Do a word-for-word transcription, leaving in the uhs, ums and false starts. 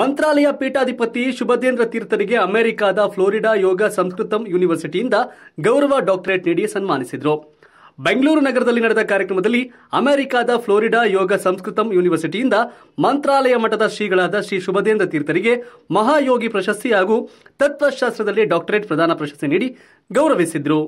ಮಂತ್ರಾಲಯ ಪೀಠಾಧಿಪತಿ ಶುಭದೇಂದ್ರ ತೀರ್ಥರಿಗೆ ಅಮೆರಿಕಾದ ಫ್ಲೋರಿಡಾ ಯೋಗ ಸಂಸ್ಕೃತ ಯೂನಿವರ್ಸಿಟಿಯಿಂದ ಗೌರವ ಡಾಕ್ಟರೇಟ್ ನೀಡಿ ಸನ್ಮಾನಿಸಿದರು. ಬೆಂಗಳೂರು ನಗರದಲ್ಲಿ ನಡೆದ ಕಾರ್ಯಕ್ರಮದಲ್ಲಿ ಅಮೆರಿಕಾದ ಫ್ಲೋರಿಡಾ ಯೋಗ ಸಂಸ್ಕೃತ ಯೂನಿವರ್ಸಿಟಿಯಿಂದ ಮಂತ್ರಾಲಯ ಮಠದ ಶ್ರೀಗಳಾದ ಶ್ರೀ ಶುಭದೇಂದ್ರ ತೀರ್ಥರಿಗೆ ಮಹಾಯೋಗಿ ಪ್ರಶಸ್ತಿ ಹಾಗೂ ತತ್ವಶಾಸ್ತ್ರದಲ್ಲಿ ಡಾಕ್ಟರೇಟ್ ಪ್ರದಾನ ಪ್ರಶಸ್ತಿ ನೀಡಿ ಗೌರವಿಸಿದರು.